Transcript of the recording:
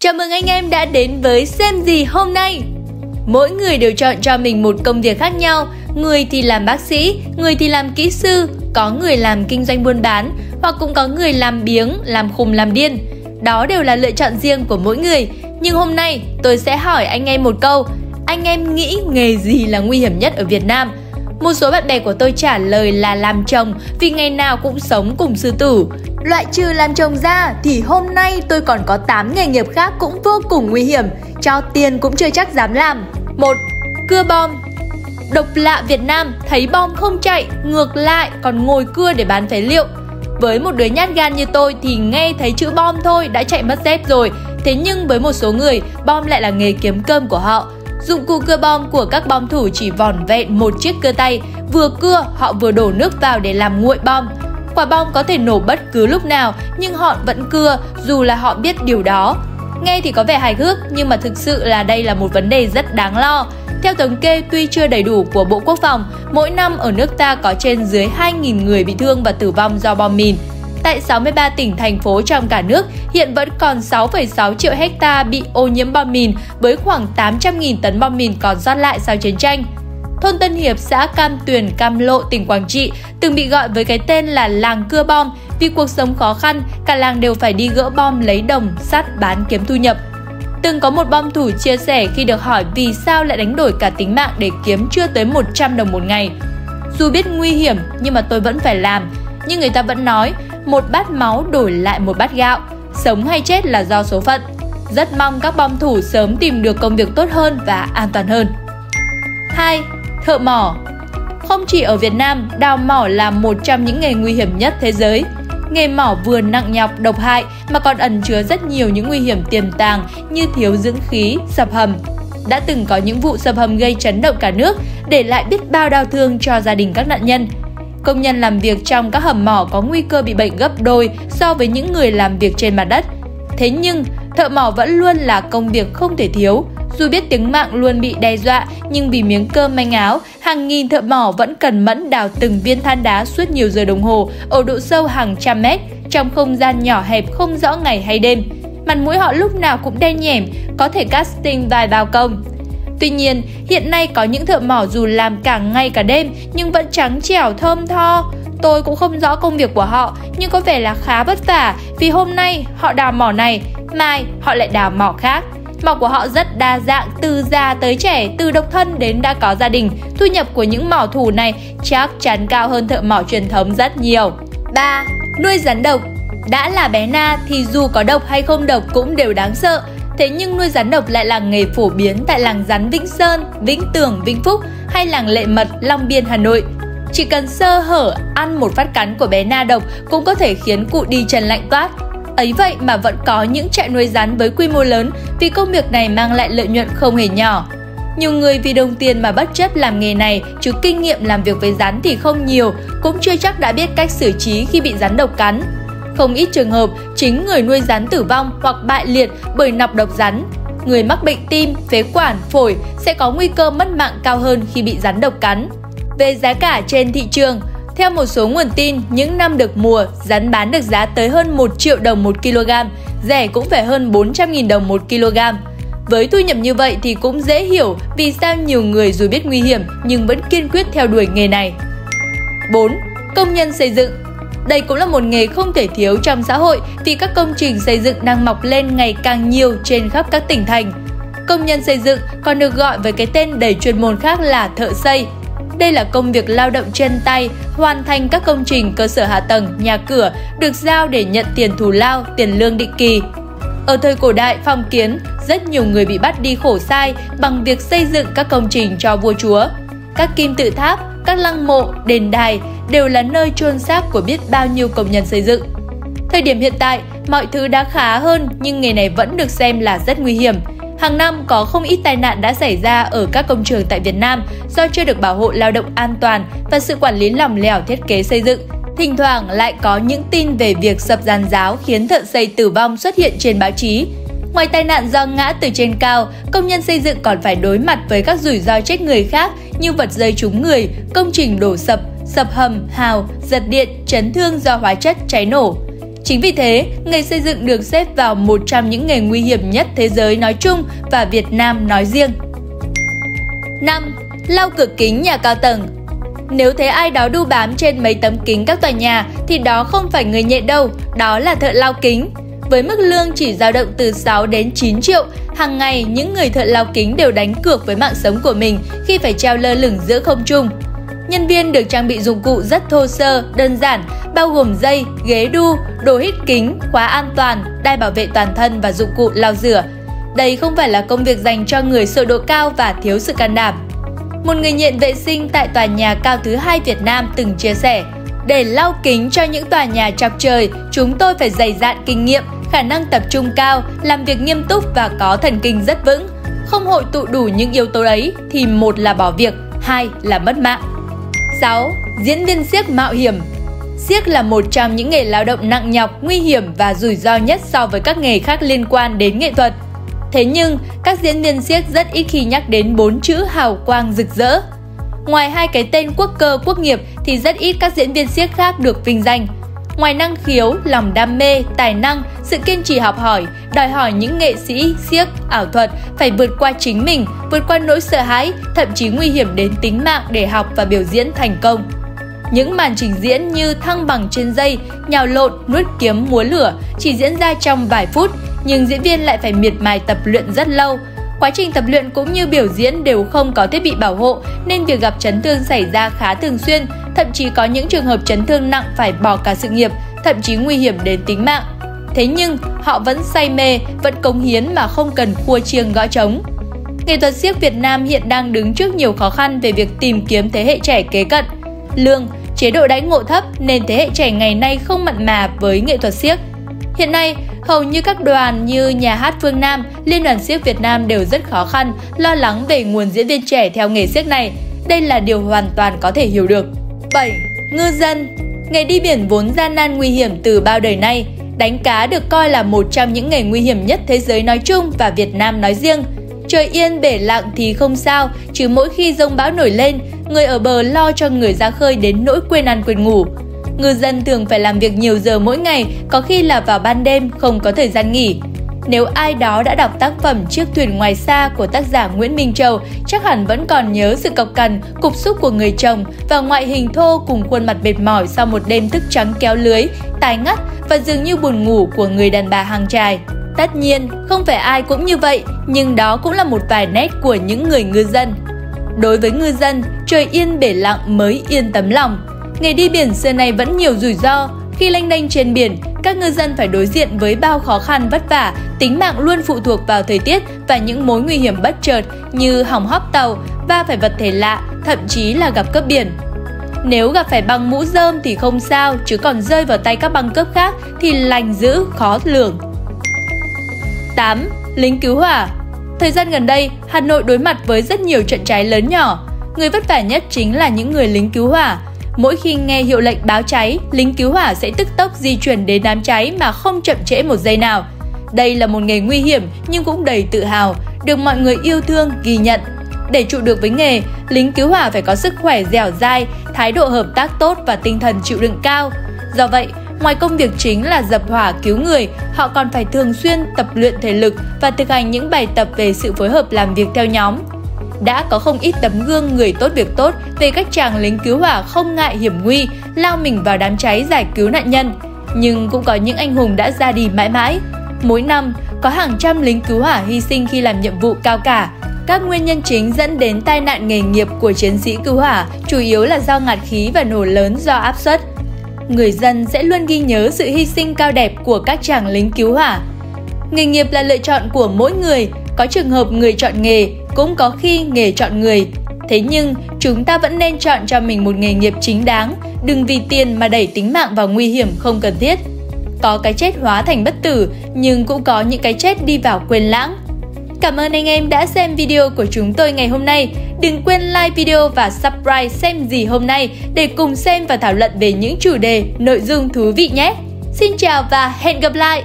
Chào mừng anh em đã đến với Xem Gì Hôm Nay. Mỗi người đều chọn cho mình một công việc khác nhau. Người thì làm bác sĩ, người thì làm kỹ sư, có người làm kinh doanh buôn bán, hoặc cũng có người làm biếng, làm khùng, làm điên. Đó đều là lựa chọn riêng của mỗi người. Nhưng hôm nay tôi sẽ hỏi anh em một câu: anh em nghĩ nghề gì là nguy hiểm nhất ở Việt Nam? Một số bạn bè của tôi trả lời là làm chồng, vì ngày nào cũng sống cùng sư tử. Loại trừ làm chồng ra thì hôm nay tôi còn có 8 nghề nghiệp khác cũng vô cùng nguy hiểm, cho tiền cũng chưa chắc dám làm. 1. Cưa bom. Độc lạ Việt Nam, thấy bom không chạy, ngược lại còn ngồi cưa để bán phế liệu. Với một đứa nhát gan như tôi thì nghe thấy chữ bom thôi đã chạy mất dép rồi. Thế nhưng với một số người, bom lại là nghề kiếm cơm của họ. Dụng cụ cưa bom của các bom thủ chỉ vỏn vẹn một chiếc cưa tay, vừa cưa họ vừa đổ nước vào để làm nguội bom. Quả bom có thể nổ bất cứ lúc nào nhưng họ vẫn cưa dù là họ biết điều đó. Nghe thì có vẻ hài hước nhưng mà thực sự là đây là một vấn đề rất đáng lo. Theo thống kê tuy chưa đầy đủ của Bộ Quốc phòng, mỗi năm ở nước ta có trên dưới 2.000 người bị thương và tử vong do bom mìn. Tại 63 tỉnh, thành phố trong cả nước, hiện vẫn còn 6,6 triệu hecta bị ô nhiễm bom mìn với khoảng 800.000 tấn bom mìn còn sót lại sau chiến tranh. Thôn Tân Hiệp, xã Cam Tuyền, Cam Lộ, tỉnh Quảng Trị từng bị gọi với cái tên là làng cưa bom vì cuộc sống khó khăn, cả làng đều phải đi gỡ bom lấy đồng, sắt bán kiếm thu nhập. Từng có một bom thủ chia sẻ khi được hỏi vì sao lại đánh đổi cả tính mạng để kiếm chưa tới 100 đồng một ngày. Dù biết nguy hiểm nhưng mà tôi vẫn phải làm, nhưng người ta vẫn nói một bát máu đổi lại một bát gạo, sống hay chết là do số phận. Rất mong các bom thủ sớm tìm được công việc tốt hơn và an toàn hơn. 2. Thợ mỏ. Không chỉ ở Việt Nam, đào mỏ là một trong những nghề nguy hiểm nhất thế giới. Nghề mỏ vừa nặng nhọc, độc hại mà còn ẩn chứa rất nhiều những nguy hiểm tiềm tàng như thiếu dưỡng khí, sập hầm. Đã từng có những vụ sập hầm gây chấn động cả nước, để lại biết bao đau thương cho gia đình các nạn nhân. Công nhân làm việc trong các hầm mỏ có nguy cơ bị bệnh gấp đôi so với những người làm việc trên mặt đất. Thế nhưng, thợ mỏ vẫn luôn là công việc không thể thiếu. Dù biết tính mạng luôn bị đe dọa, nhưng vì miếng cơm manh áo, hàng nghìn thợ mỏ vẫn cần mẫn đào từng viên than đá suốt nhiều giờ đồng hồ ở độ sâu hàng trăm mét, trong không gian nhỏ hẹp không rõ ngày hay đêm. Mặt mũi họ lúc nào cũng đen nhẻm, có thể casting vài bao công. Tuy nhiên, hiện nay có những thợ mỏ dù làm cả ngày cả đêm nhưng vẫn trắng trẻo thơm tho. Tôi cũng không rõ công việc của họ nhưng có vẻ là khá vất vả vì hôm nay họ đào mỏ này, mai họ lại đào mỏ khác. Mỏ của họ rất đa dạng, từ già tới trẻ, từ độc thân đến đã có gia đình. Thu nhập của những mỏ thủ này chắc chắn cao hơn thợ mỏ truyền thống rất nhiều. 3. Nuôi rắn độc. Đã là bé na thì dù có độc hay không độc cũng đều đáng sợ. Thế nhưng nuôi rắn độc lại là nghề phổ biến tại làng rắn Vĩnh Sơn, Vĩnh Tường, Vĩnh Phúc hay làng Lệ Mật, Long Biên, Hà Nội. Chỉ cần sơ hở ăn một phát cắn của bé na độc cũng có thể khiến cụ đi chân lạnh toát. Ấy vậy mà vẫn có những trại nuôi rắn với quy mô lớn vì công việc này mang lại lợi nhuận không hề nhỏ. Nhiều người vì đồng tiền mà bất chấp làm nghề này, chứ kinh nghiệm làm việc với rắn thì không nhiều, cũng chưa chắc đã biết cách xử trí khi bị rắn độc cắn. Không ít trường hợp, chính người nuôi rắn tử vong hoặc bại liệt bởi nọc độc rắn. Người mắc bệnh tim, phế quản, phổi sẽ có nguy cơ mất mạng cao hơn khi bị rắn độc cắn. Về giá cả trên thị trường, theo một số nguồn tin, những năm được mùa, rắn bán được giá tới hơn 1 triệu đồng 1 kg, rẻ cũng phải hơn 400.000 đồng 1 kg. Với thu nhập như vậy thì cũng dễ hiểu vì sao nhiều người dù biết nguy hiểm nhưng vẫn kiên quyết theo đuổi nghề này. 4. Công nhân xây dựng. Đây cũng là một nghề không thể thiếu trong xã hội vì các công trình xây dựng đang mọc lên ngày càng nhiều trên khắp các tỉnh thành. Công nhân xây dựng còn được gọi với cái tên đầy chuyên môn khác là thợ xây. Đây là công việc lao động chân tay, hoàn thành các công trình cơ sở hạ tầng, nhà cửa được giao để nhận tiền thù lao, tiền lương định kỳ. Ở thời cổ đại phong kiến, rất nhiều người bị bắt đi khổ sai bằng việc xây dựng các công trình cho vua chúa. Các kim tự tháp, các lăng mộ, đền đài đều là nơi chôn xác của biết bao nhiêu công nhân xây dựng. Thời điểm hiện tại, mọi thứ đã khá hơn nhưng nghề này vẫn được xem là rất nguy hiểm. Hàng năm có không ít tai nạn đã xảy ra ở các công trường tại Việt Nam do chưa được bảo hộ lao động an toàn và sự quản lý lỏng lẻo thiết kế xây dựng. Thỉnh thoảng lại có những tin về việc sập giàn giáo khiến thợ xây tử vong xuất hiện trên báo chí. Ngoài tai nạn do ngã từ trên cao, công nhân xây dựng còn phải đối mặt với các rủi ro chết người khác như vật rơi trúng người, công trình đổ sập, sập hầm, hào, giật điện, chấn thương do hóa chất, cháy nổ. Chính vì thế, nghề xây dựng được xếp vào một trong những nghề nguy hiểm nhất thế giới nói chung và Việt Nam nói riêng. 5. Lau cửa kính nhà cao tầng. Nếu thấy ai đó đu bám trên mấy tấm kính các tòa nhà thì đó không phải người nhẹ đâu, đó là thợ lau kính. Với mức lương chỉ dao động từ 6 đến 9 triệu, hàng ngày những người thợ lau kính đều đánh cược với mạng sống của mình khi phải treo lơ lửng giữa không trung. Nhân viên được trang bị dụng cụ rất thô sơ, đơn giản, bao gồm dây, ghế đu, đồ hít kính, khóa an toàn, đai bảo vệ toàn thân và dụng cụ lau rửa. Đây không phải là công việc dành cho người sợ độ cao và thiếu sự can đảm. Một người nghiện vệ sinh tại tòa nhà cao thứ 2 Việt Nam từng chia sẻ, để lau kính cho những tòa nhà chọc trời, chúng tôi phải dày dạn kinh nghiệm, khả năng tập trung cao, làm việc nghiêm túc và có thần kinh rất vững. Không hội tụ đủ những yếu tố ấy thì một là bỏ việc, hai là mất mạng. 6. Diễn viên xiếc mạo hiểm. Xiếc là một trong những nghề lao động nặng nhọc, nguy hiểm và rủi ro nhất so với các nghề khác liên quan đến nghệ thuật. Thế nhưng, các diễn viên xiếc rất ít khi nhắc đến 4 chữ hào quang rực rỡ. Ngoài hai cái tên quốc cơ quốc nghiệp thì rất ít các diễn viên xiếc khác được vinh danh. Ngoài năng khiếu, lòng đam mê, tài năng, sự kiên trì học hỏi, đòi hỏi những nghệ sĩ xiếc ảo thuật phải vượt qua chính mình, vượt qua nỗi sợ hãi, thậm chí nguy hiểm đến tính mạng để học và biểu diễn thành công. Những màn trình diễn như thăng bằng trên dây, nhào lộn, nuốt kiếm, múa lửa chỉ diễn ra trong vài phút, nhưng diễn viên lại phải miệt mài tập luyện rất lâu. Quá trình tập luyện cũng như biểu diễn đều không có thiết bị bảo hộ nên việc gặp chấn thương xảy ra khá thường xuyên, thậm chí có những trường hợp chấn thương nặng phải bỏ cả sự nghiệp, thậm chí nguy hiểm đến tính mạng. Thế nhưng, họ vẫn say mê, vẫn cống hiến mà không cần khua chiêng gõ trống. Nghệ thuật xiếc Việt Nam hiện đang đứng trước nhiều khó khăn về việc tìm kiếm thế hệ trẻ kế cận. Lương, chế độ đãi ngộ thấp nên thế hệ trẻ ngày nay không mặn mà với nghệ thuật xiếc. Hiện nay, hầu như các đoàn như Nhà hát Phương Nam, Liên đoàn xiếc Việt Nam đều rất khó khăn, lo lắng về nguồn diễn viên trẻ theo nghề xiếc này. Đây là điều hoàn toàn có thể hiểu được. 7. Ngư dân. Nghề đi biển vốn gian nan nguy hiểm từ bao đời nay. Đánh cá được coi là một trong những nghề nguy hiểm nhất thế giới nói chung và Việt Nam nói riêng. Trời yên bể lặng thì không sao, chứ mỗi khi dông bão nổi lên, người ở bờ lo cho người ra khơi đến nỗi quên ăn quên ngủ. Ngư dân thường phải làm việc nhiều giờ mỗi ngày, có khi là vào ban đêm, không có thời gian nghỉ. Nếu ai đó đã đọc tác phẩm Chiếc thuyền ngoài xa của tác giả Nguyễn Minh Châu, chắc hẳn vẫn còn nhớ sự cộc cằn, cục xúc của người chồng và ngoại hình thô cùng khuôn mặt mệt mỏi sau một đêm thức trắng kéo lưới, tái ngắt và dường như buồn ngủ của người đàn bà hàng chài. Tất nhiên, không phải ai cũng như vậy, nhưng đó cũng là một vài nét của những người ngư dân. Đối với ngư dân, trời yên bể lặng mới yên tấm lòng. Nghề đi biển xưa nay vẫn nhiều rủi ro. Khi lênh đênh trên biển, các ngư dân phải đối diện với bao khó khăn vất vả, tính mạng luôn phụ thuộc vào thời tiết và những mối nguy hiểm bất chợt như hỏng hóc tàu, va phải vật thể lạ, thậm chí là gặp cướp biển. Nếu gặp phải băng mũ rơm thì không sao, chứ còn rơi vào tay các băng cướp khác thì lành dữ khó lường. 8. Lính cứu hỏa. Thời gian gần đây, Hà Nội đối mặt với rất nhiều trận cháy lớn nhỏ. Người vất vả nhất chính là những người lính cứu hỏa. Mỗi khi nghe hiệu lệnh báo cháy, lính cứu hỏa sẽ tức tốc di chuyển đến đám cháy mà không chậm trễ một giây nào. Đây là một nghề nguy hiểm nhưng cũng đầy tự hào, được mọi người yêu thương, ghi nhận. Để trụ được với nghề, lính cứu hỏa phải có sức khỏe dẻo dai, thái độ hợp tác tốt và tinh thần chịu đựng cao. Do vậy, ngoài công việc chính là dập hỏa cứu người, họ còn phải thường xuyên tập luyện thể lực và thực hành những bài tập về sự phối hợp làm việc theo nhóm. Đã có không ít tấm gương người tốt việc tốt về các chàng lính cứu hỏa không ngại hiểm nguy, lao mình vào đám cháy giải cứu nạn nhân. Nhưng cũng có những anh hùng đã ra đi mãi mãi. Mỗi năm, có hàng trăm lính cứu hỏa hy sinh khi làm nhiệm vụ cao cả. Các nguyên nhân chính dẫn đến tai nạn nghề nghiệp của chiến sĩ cứu hỏa chủ yếu là do ngạt khí và nổ lớn do áp suất. Người dân sẽ luôn ghi nhớ sự hy sinh cao đẹp của các chàng lính cứu hỏa. Nghề nghiệp là lựa chọn của mỗi người, có trường hợp người chọn nghề, cũng có khi nghề chọn người. Thế nhưng, chúng ta vẫn nên chọn cho mình một nghề nghiệp chính đáng, đừng vì tiền mà đẩy tính mạng vào nguy hiểm không cần thiết. Có cái chết hóa thành bất tử, nhưng cũng có những cái chết đi vào quên lãng. Cảm ơn anh em đã xem video của chúng tôi ngày hôm nay. Đừng quên like video và subscribe Xem Gì Hôm Nay để cùng xem và thảo luận về những chủ đề, nội dung thú vị nhé. Xin chào và hẹn gặp lại!